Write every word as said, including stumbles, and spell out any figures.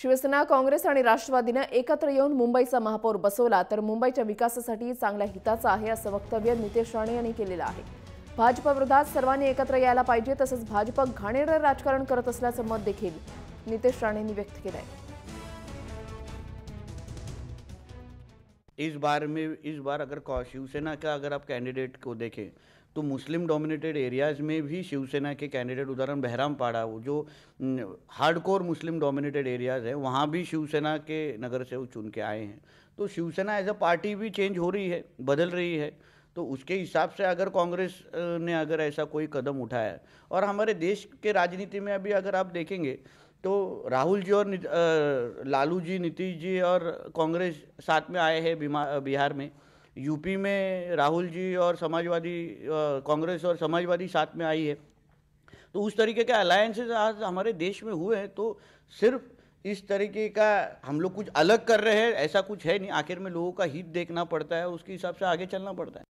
शिवसेना, काँग्रेस आणि राष्ट्रवादीने एकत्र येऊन मुंबईचा महापौर बसवला तर मुंबईच्या विकासासाठी चांगल्या हिताचा आहे असं वक्तव्य नितेश राणे यांनी केलेलं आहे। भाजपा विरोधात सर्वांनी एकत्र यायला पाहिजे, तसंच भाजप घाणेरडे राजकारण करत असल्याचं मत देखील नितेश राणे यांनी व्यक्त केलं आहे। इस बार में इस बार अगर शिवसेना का अगर आप कैंडिडेट को देखें तो मुस्लिम डोमिनेटेड एरियाज़ में भी शिवसेना के कैंडिडेट, उदाहरण बहराम पाड़ा, वो जो हार्डकोर मुस्लिम डोमिनेटेड एरियाज़ हैं वहाँ भी शिवसेना के नगर से वो चुन के आए हैं। तो शिवसेना एज अ पार्टी भी चेंज हो रही है, बदल रही है। तो उसके हिसाब से अगर कांग्रेस ने अगर ऐसा कोई कदम उठाया, और हमारे देश के राजनीति में अभी अगर आप देखेंगे तो राहुल जी और लालू जी, नीतीश जी और कांग्रेस साथ में आए हैं बिहार में। यूपी में राहुल जी और समाजवादी, कांग्रेस और समाजवादी साथ में आई है। तो उस तरीके के अलायंसेज आज हमारे देश में हुए हैं। तो सिर्फ इस तरीके का हम लोग कुछ अलग कर रहे हैं ऐसा कुछ है नहीं। आखिर में लोगों का हित देखना पड़ता है, उसके हिसाब से आगे चलना पड़ता है।